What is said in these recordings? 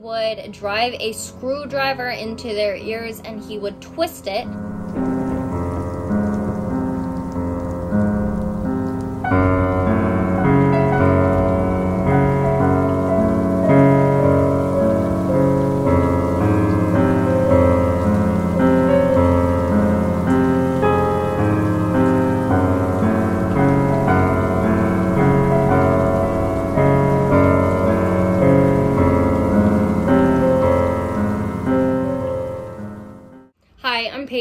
would drive a screwdriver into their ears and he would twist it.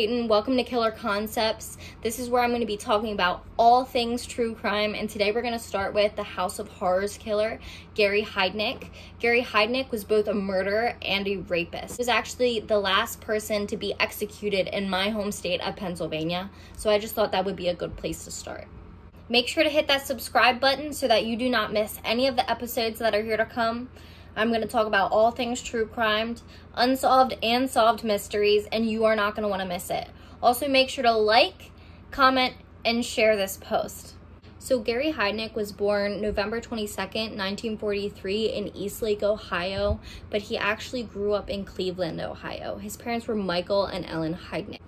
Welcome to Killer Concepts. This is where I'm going to be talking about all things true crime, and today we're going to start with the House of Horrors killer, Gary Heidnik. Gary Heidnik was both a murderer and a rapist. He was actually the last person to be executed in my home state of Pennsylvania, so I just thought that would be a good place to start. Make sure to hit that subscribe button so that you do not miss any of the episodes that are here to come. I'm going to talk about all things true crime, unsolved and solved mysteries, and you are not going to want to miss it. Also, make sure to like, comment, and share this post. So Gary Heidnik was born November 22nd, 1943 in Eastlake, Ohio, but he actually grew up in Cleveland, Ohio. His parents were Michael and Ellen Heidnik.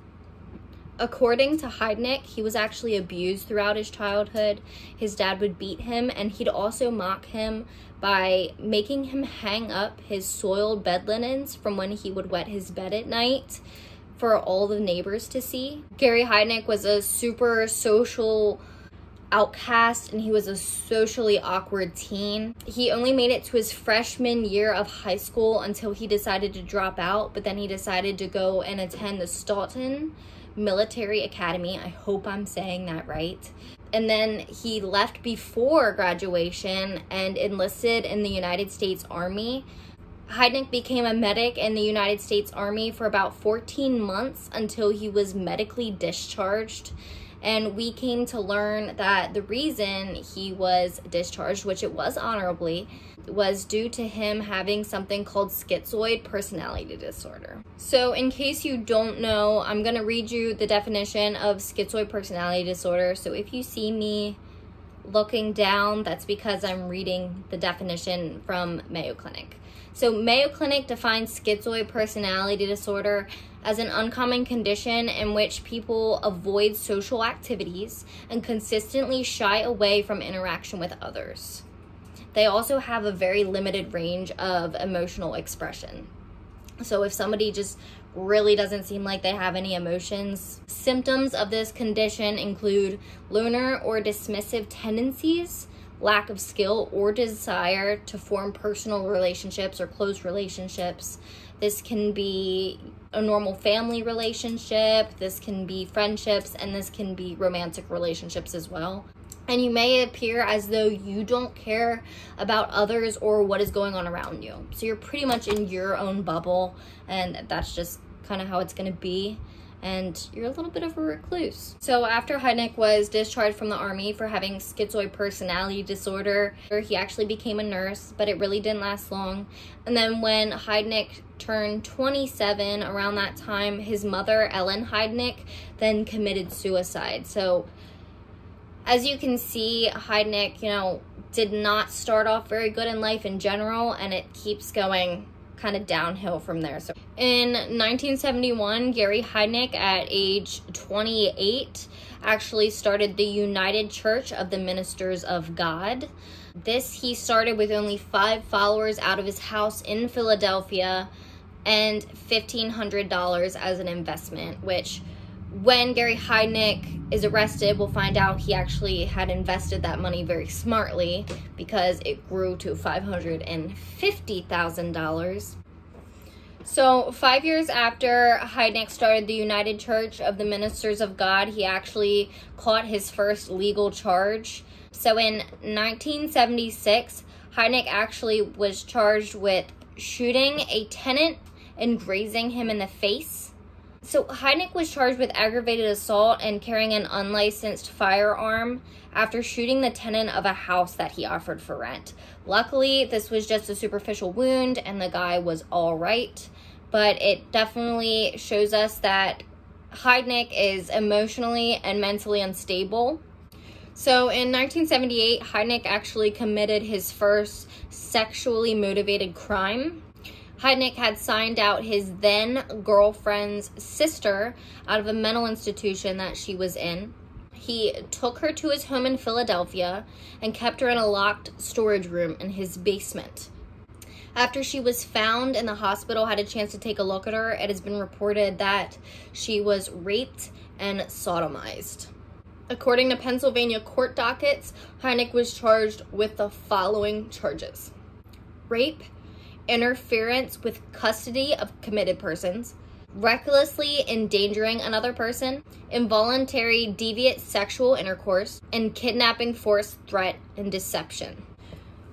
According to Heidnik, he was actually abused throughout his childhood. His dad would beat him, and he'd also mock him by making him hang up his soiled bed linens from when he would wet his bed at night for all the neighbors to see. Gary Heidnik was a super social outcast, and he was a socially awkward teen. He only made it to his freshman year of high school until he decided to drop out, but then he decided to go and attend the Staunton Military Academy. I hope I'm saying that right. And then he left before graduation and enlisted in the United States Army. Heidnik became a medic in the United States Army for about 14 months until he was medically discharged. And we came to learn that the reason he was discharged, which it was honorably, was due to him having something called schizoid personality disorder. So in case you don't know, I'm gonna read you the definition of schizoid personality disorder. So if you see me looking down, that's because I'm reading the definition from Mayo Clinic. So Mayo Clinic defines schizoid personality disorder as an uncommon condition in which people avoid social activities and consistently shy away from interaction with others. They also have a very limited range of emotional expression. So if somebody just really doesn't seem like they have any emotions, symptoms of this condition include loner or dismissive tendencies, lack of skill or desire to form personal relationships or close relationships. This can be a normal family relationship, this can be friendships, and this can be romantic relationships as well. And you may appear as though you don't care about others or what is going on around you. So you're pretty much in your own bubble, and that's just kind of how it's going to be. And you're a little bit of a recluse. So after Heidnik was discharged from the Army for having schizoid personality disorder, he actually became a nurse, but it really didn't last long. And then when Heidnik turned 27, around that time, his mother, Ellen Heidnik, then committed suicide. So as you can see, Heidnik, you know, did not start off very good in life in general, and it keeps going kind of downhill from there. So in 1971, Gary Heidnik, at age 28, actually started the United Church of the Ministers of God. This he started with only 5 followers out of his house in Philadelphia and $1,500 as an investment, which when Gary Heidnik is arrested, we'll find out he actually had invested that money very smartly because it grew to $550,000. So 5 years after Heidnik started the United Church of the Ministers of God, he actually caught his first legal charge. So in 1976, Heidnik actually was charged with shooting a tenant and grazing him in the face. So Heidnik was charged with aggravated assault and carrying an unlicensed firearm after shooting the tenant of a house that he offered for rent. Luckily, this was just a superficial wound and the guy was all right, but it definitely shows us that Heidnik is emotionally and mentally unstable. So in 1978, Heidnik actually committed his first sexually motivated crime. Heidnik had signed out his then girlfriend's sister out of a mental institution that she was in. He took her to his home in Philadelphia and kept her in a locked storage room in his basement. After she was found and the hospital had a chance to take a look at her, it has been reported that she was raped and sodomized. According to Pennsylvania court dockets, Heidnik was charged with the following charges: rape, interference with custody of committed persons, recklessly endangering another person, involuntary deviant sexual intercourse, and kidnapping, force, threat, and deception.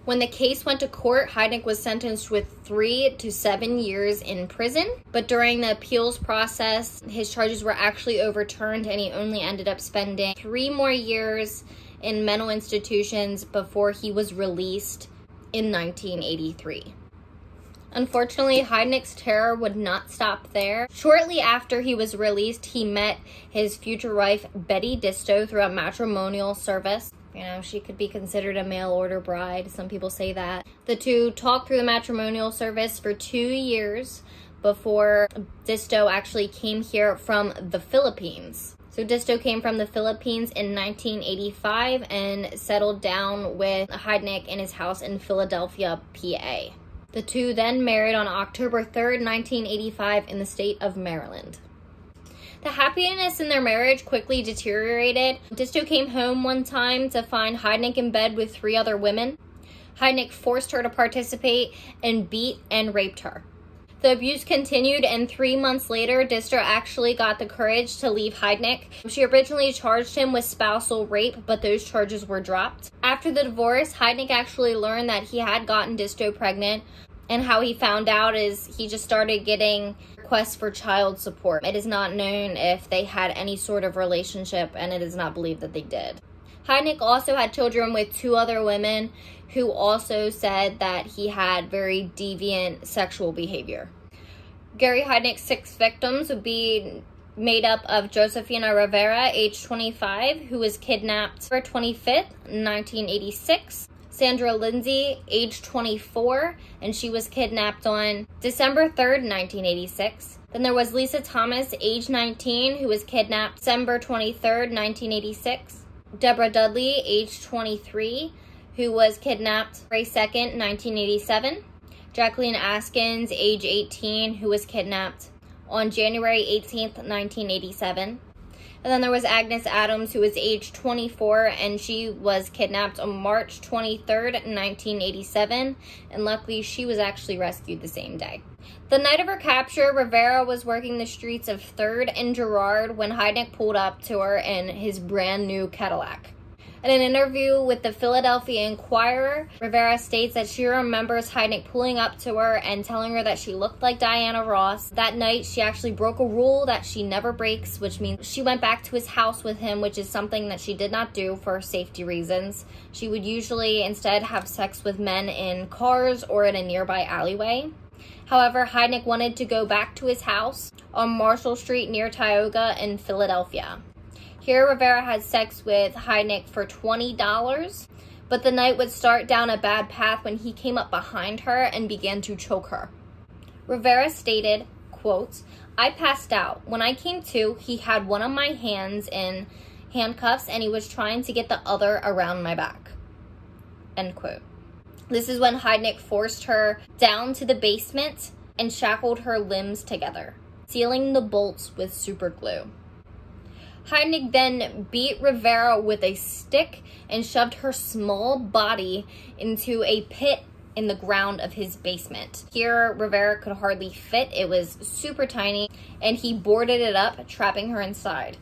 When the case went to court, Heidnik was sentenced with 3 to 7 years in prison, but during the appeals process, his charges were actually overturned and he only ended up spending 3 more years in mental institutions before he was released in 1983. Unfortunately, Heidnik's terror would not stop there. Shortly after he was released, he met his future wife, Betty Disto, through a matrimonial service. You know, she could be considered a mail order bride. Some people say that. The two talked through the matrimonial service for 2 years before Disto actually came here from the Philippines. So Disto came from the Philippines in 1985 and settled down with Heidnik in his house in Philadelphia, PA. The two then married on October 3rd, 1985 in the state of Maryland. The happiness in their marriage quickly deteriorated. Disto came home one time to find Heidnik in bed with 3 other women. Heidnik forced her to participate and beat and raped her. The abuse continued, and 3 months later, Disto actually got the courage to leave Heidnik. She originally charged him with spousal rape, but those charges were dropped. After the divorce, Heidnik actually learned that he had gotten Disto pregnant, and how he found out is he just started getting requests for child support. It is not known if they had any sort of relationship, and it is not believed that they did. Heidnik also had children with 2 other women who also said that he had very deviant sexual behavior. Gary Heidnik's 6 victims would be made up of Josefina Rivera, age 25, who was kidnapped for 25th, 1986. Sandra Lindsay, age 24, and she was kidnapped on December 3rd, 1986. Then there was Lisa Thomas, age 19, who was kidnapped December 23rd, 1986. Deborah Dudley, age 23, who was kidnapped May 2nd, 1987. Jacqueline Askins, age 18, who was kidnapped on January 18th, 1987. And then there was Agnes Adams, who was age 24, and she was kidnapped on March 23rd, 1987. And luckily, she was actually rescued the same day. The night of her capture, Rivera was working the streets of 3rd and Girard when Heidnik pulled up to her in his brand new Cadillac. In an interview with the Philadelphia Inquirer, Rivera states that she remembers Heidnik pulling up to her and telling her that she looked like Diana Ross. That night, she actually broke a rule that she never breaks, which means she went back to his house with him, which is something that she did not do for safety reasons. She would usually instead have sex with men in cars or in a nearby alleyway. However, Heidnik wanted to go back to his house on Marshall Street near Tioga in Philadelphia. Here, Rivera had sex with Heidnik for $20, but the night would start down a bad path when he came up behind her and began to choke her. Rivera stated, quote, "I passed out. When I came to, he had one of my hands in handcuffs and he was trying to get the other around my back." End quote. This is when Heidnik forced her down to the basement and shackled her limbs together, sealing the bolts with super glue. Heidnik then beat Rivera with a stick and shoved her small body into a pit in the ground of his basement. Here, Rivera could hardly fit. It was super tiny, and he boarded it up, trapping her inside.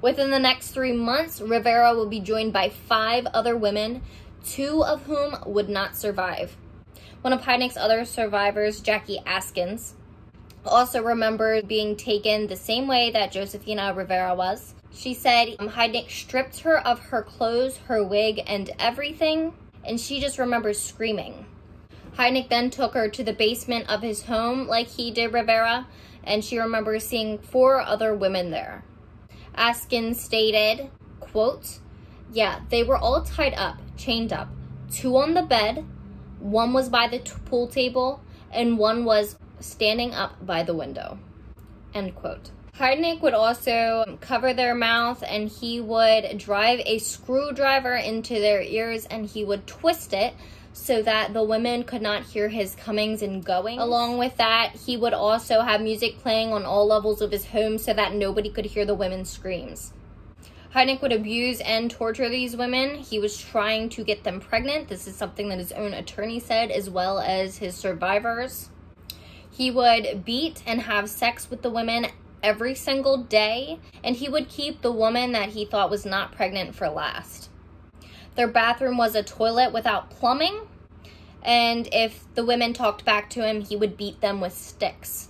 Within the next 3 months, Rivera will be joined by 5 other women, 2 of whom would not survive. One of Heidnik's other survivors, Jackie Askins, also remembered being taken the same way that Josefina Rivera was. She said Heidnik stripped her of her clothes, her wig, and everything, and she just remembers screaming. Heidnik then took her to the basement of his home like he did Rivera, and she remembers seeing 4 other women there. Askins stated, quote, "Yeah, they were all tied up, chained up, 2 on the bed, 1 was by the pool table, and 1 was standing up by the window." End quote. Heidnik would also cover their mouth, and he would drive a screwdriver into their ears, and he would twist it so that the women could not hear his comings and goings. Along with that, he would also have music playing on all levels of his home so that nobody could hear the women's screams. Heidnik would abuse and torture these women. He was trying to get them pregnant. This is something that his own attorney said, as well as his survivors. He would beat and have sex with the women every single day, and he would keep the woman that he thought was not pregnant for last. Their bathroom was a toilet without plumbing, and if the women talked back to him, he would beat them with sticks.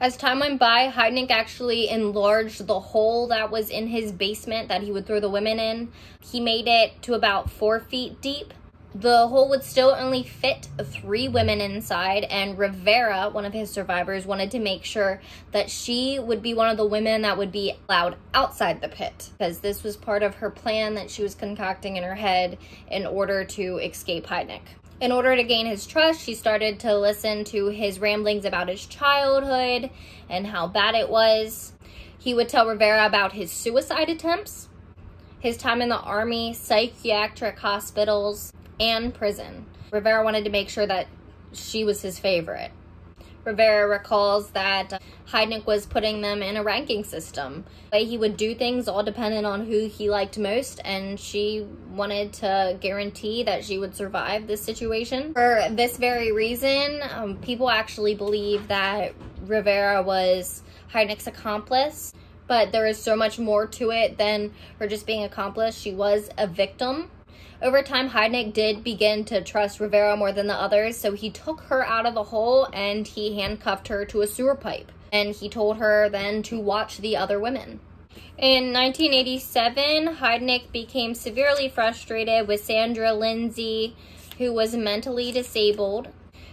As time went by, Heidnik actually enlarged the hole that was in his basement that he would throw the women in. He made it to about 4 feet deep. The hole would still only fit 3 women inside, and Rivera, one of his survivors, wanted to make sure that she would be one of the women that would be allowed outside the pit, because this was part of her plan that she was concocting in her head in order to escape Heidnik. In order to gain his trust, she started to listen to his ramblings about his childhood and how bad it was. He would tell Rivera about his suicide attempts, his time in the army, psychiatric hospitals, and prison. Rivera wanted to make sure that she was his favorite. Rivera recalls that Heidnik was putting them in a ranking system. The way he would do things all depended on who he liked most, and she wanted to guarantee that she would survive this situation. For this very reason, people actually believe that Rivera was Heidnik's accomplice, but there is so much more to it than her just being accomplice. She was a victim. Over time, Heidnik did begin to trust Rivera more than the others, so he took her out of the hole and he handcuffed her to a sewer pipe, and he told her then to watch the other women. In 1987, Heidnik became severely frustrated with Sandra Lindsay, who was mentally disabled.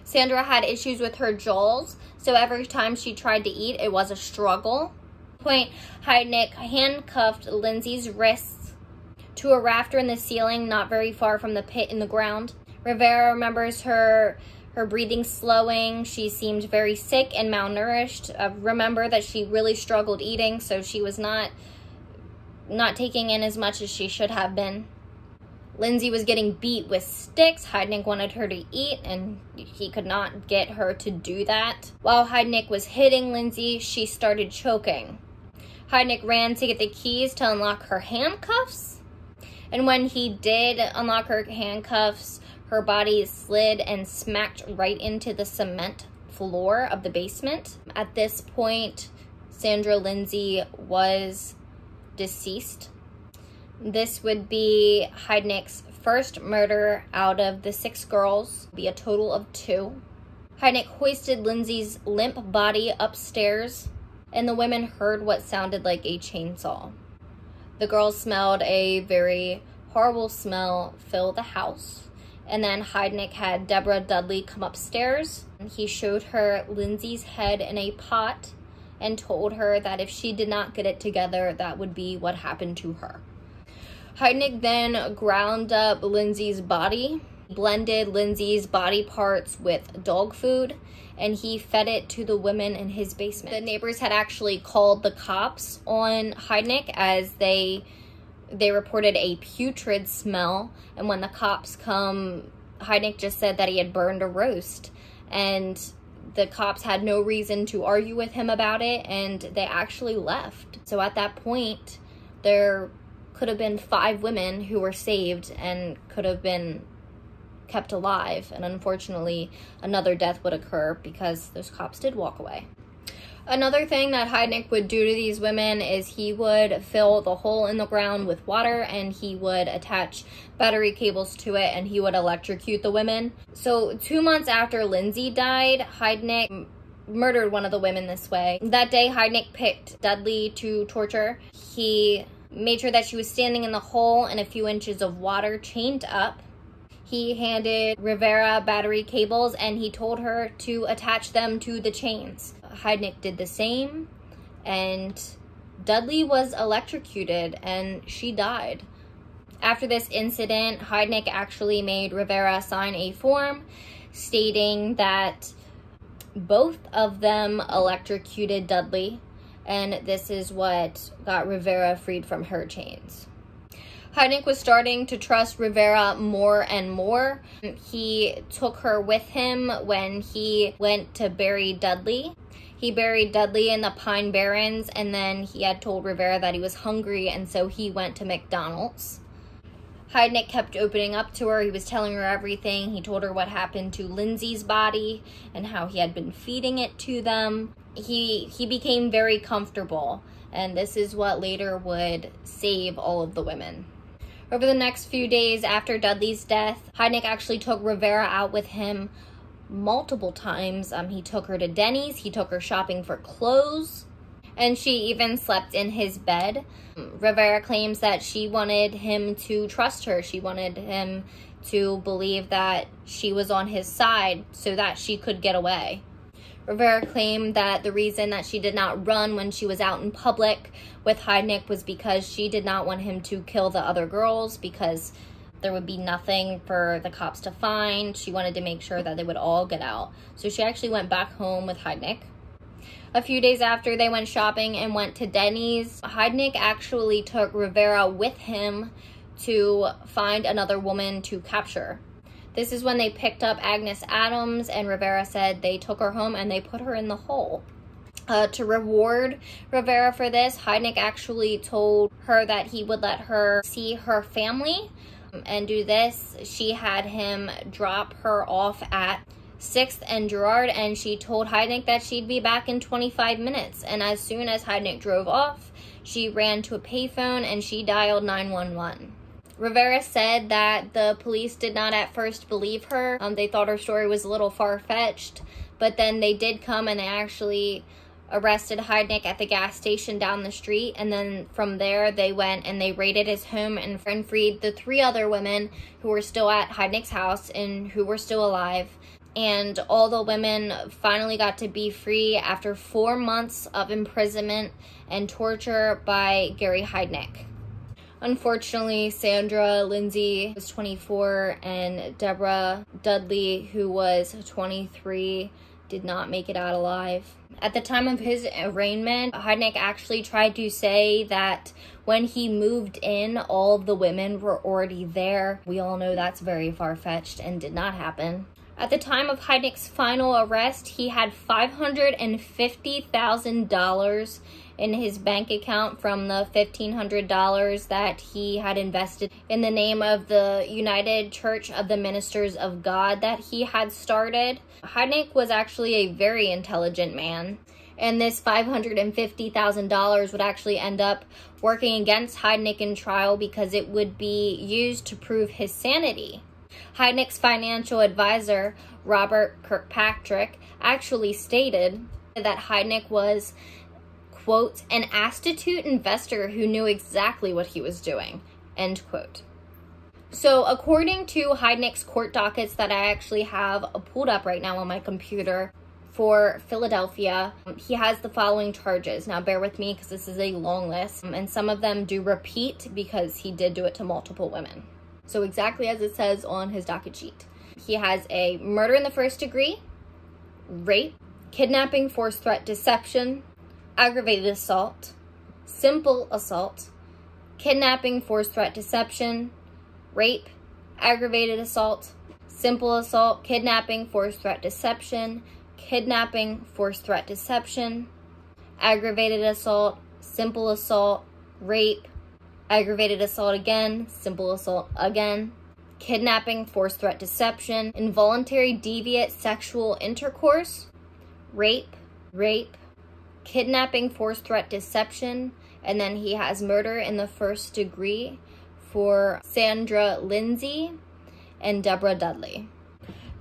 Sandra had issues with her jaws, so every time she tried to eat, it was a struggle. At one point, Heidnik handcuffed Lindsay's wrists to a rafter in the ceiling not very far from the pit in the ground. Rivera remembers her breathing slowing. She seemed very sick and malnourished. Remember that she really struggled eating, so she was not taking in as much as she should have been. Lindsay was getting beat with sticks. Heidnik wanted her to eat, and he could not get her to do that. While Heidnik was hitting Lindsay, she started choking. Heidnik ran to get the keys to unlock her handcuffs. And when he did unlock her handcuffs, her body slid and smacked right into the cement floor of the basement. At this point, Sandra Lindsay was deceased. This would be Heidnik's first murder out of the 6 girls, be a total of 2. Heidnik hoisted Lindsay's limp body upstairs, and the women heard what sounded like a chainsaw. The girls smelled a very horrible smell fill the house, and then Heidnik had Deborah Dudley come upstairs. He showed her Lindsay's head in a pot and told her that if she did not get it together, that would be what happened to her. Heidnik then ground up Lindsay's body, blended Lindsay's body parts with dog food, and he fed it to the women in his basement. The neighbors had actually called the cops on Heidnik as they reported a putrid smell, and when the cops come, Heidnik just said that he had burned a roast, and the cops had no reason to argue with him about it, and they actually left. So at that point, there could have been 5 women who were saved and could have been kept alive, and unfortunately another death would occur because those cops did walk away. Another thing that Heidnik would do to these women is he would fill the hole in the ground with water, and he would attach battery cables to it, and he would electrocute the women. So 2 months after Lindsay died, Heidnik murdered one of the women this way. That day, Heidnik picked Dudley to torture. He made sure that she was standing in the hole in a few inches of water, chained up. He handed Rivera battery cables, and he told her to attach them to the chains. Heidnik did the same, and Dudley was electrocuted, and she died. After this incident, Heidnik actually made Rivera sign a form stating that Both of them electrocuted Dudley, and this is what got Rivera freed from her chains. Heidnik was starting to trust Rivera more and more. He took her with him when he went to bury Dudley. He buried Dudley in the Pine Barrens, and then he had told Rivera that he was hungry, and so he went to McDonald's. Heidnik kept opening up to her. He was telling her everything. He told her what happened to Lindsay's body and how he had been feeding it to them. He became very comfortable, and this is what later would save all of the women. Over the next few days after Dudley's death, Heidnik actually took Rivera out with him multiple times. He took her to Denny's. He took her shopping for clothes. And she even slept in his bed. Rivera claims that she wanted him to trust her. She wanted him to believe that she was on his side so that she could get away. Rivera claimed that the reason that she did not run when she was out in public with Heidnik was because she did not want him to kill the other girls, because there would be nothing for the cops to find. She wanted to make sure that they would all get out. So she actually went back home with Heidnik. A few days after they went shopping and went to Denny's, Heidnik actually took Rivera with him to find another woman to capture. This is when they picked up Agnes Adams, and Rivera said they took her home and they put her in the hole. To reward Rivera for this, Heidnik actually told her that he would let her see her family and do this. She had him drop her off at 6th and Girard, and she told Heidnik that she'd be back in 25 minutes. And as soon as Heidnik drove off, she ran to a payphone and she dialed 911. Rivera said that the police did not at first believe her. They thought her story was a little far-fetched, but then they did come and they actually arrested Heidnik at the gas station down the street, and then from there they went and they raided his home and freed the 3 other women who were still at Heidnik's house and who were still alive. And all the women finally got to be free after 4 months of imprisonment and torture by Gary Heidnik. Unfortunately, Sandra Lindsay was 24 and Deborah Dudley, who was 23, did not make it out alive. At the time of his arraignment, Heidnik actually tried to say that when he moved in, all the women were already there. We all know that's very far-fetched and did not happen. At the time of Heidnik's final arrest, he had $550,000 in his bank account from the $1,500 that he had invested in the name of the United Church of the Ministers of God that he had started. Heidnik was actually a very intelligent man, and this $550,000 would actually end up working against Heidnik in trial because it would be used to prove his sanity. Heidnik's financial advisor, Robert Kirkpatrick, actually stated that Heidnik was, quote, an astute investor who knew exactly what he was doing, end quote. So according to Heidnik's court dockets that I actually have pulled up right now on my computer for Philadelphia, he has the following charges. Now bear with me because this is a long list, and some of them do repeat because he did do it to multiple women. So exactly as it says on his docket sheet. He has a murder in the first degree, rape, kidnapping, force, threat, deception, aggravated assault, simple assault, kidnapping, force, threat, deception, rape, aggravated assault, simple assault, kidnapping, force, threat, deception, kidnapping, force, threat, deception, aggravated assault, simple assault, rape, aggravated assault again, simple assault again, kidnapping, force, threat, deception, involuntary deviate sexual intercourse, rape, kidnapping, force, threat, deception, and then he has murder in the first degree for Sandra Lindsay and Deborah Dudley.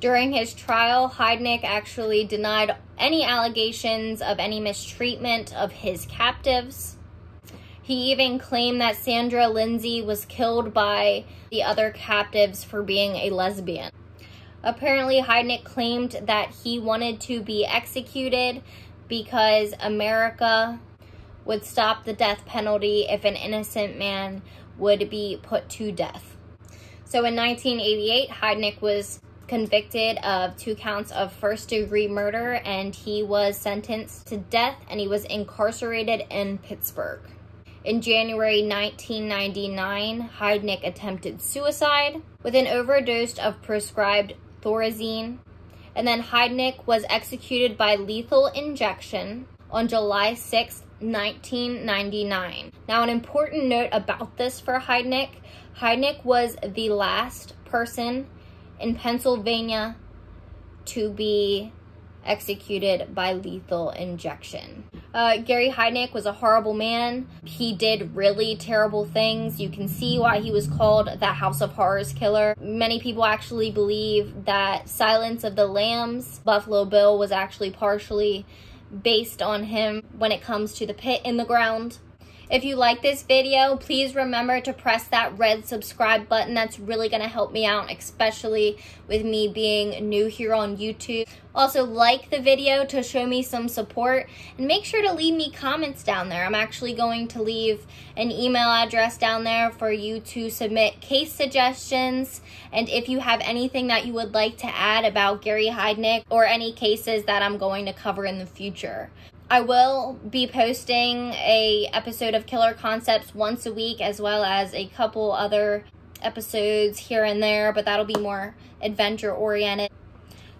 During his trial, Heidnik actually denied any allegations of any mistreatment of his captives. He even claimed that Sandra Lindsay was killed by the other captives for being a lesbian. Apparently, Heidnik claimed that he wanted to be executed because America would stop the death penalty if an innocent man would be put to death. So in 1988, Heidnik was convicted of 2 counts of first-degree murder, and he was sentenced to death, and he was incarcerated in Pittsburgh. In January 1999, Heidnik attempted suicide with an overdose of prescribed Thorazine, and then Heidnik was executed by lethal injection on July 6, 1999. Now, an important note about this for Heidnik, Heidnik was the last person in Pennsylvania to be executed by lethal injection. Gary Heidnik was a horrible man. He did really terrible things. You can see why he was called the House of Horrors killer. Many people actually believe that Silence of the Lambs, Buffalo Bill, was actually partially based on him when it comes to the pit in the ground. If you like this video, please remember to press that red subscribe button. That's really going to help me out, especially with me being new here on YouTube. Also, like the video to show me some support, and make sure to leave me comments down there. I'm actually going to leave an email address down there for you to submit case suggestions, and if you have anything that you would like to add about Gary Heidnik or any cases that I'm going to cover in the future. I will be posting an episode of Killer Concepts once a week, as well as a couple other episodes here and there, but that'll be more adventure-oriented.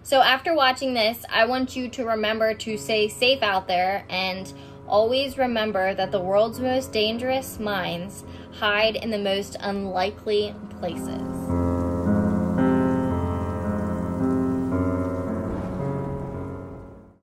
So after watching this, I want you to remember to stay safe out there, and always remember that the world's most dangerous minds hide in the most unlikely places.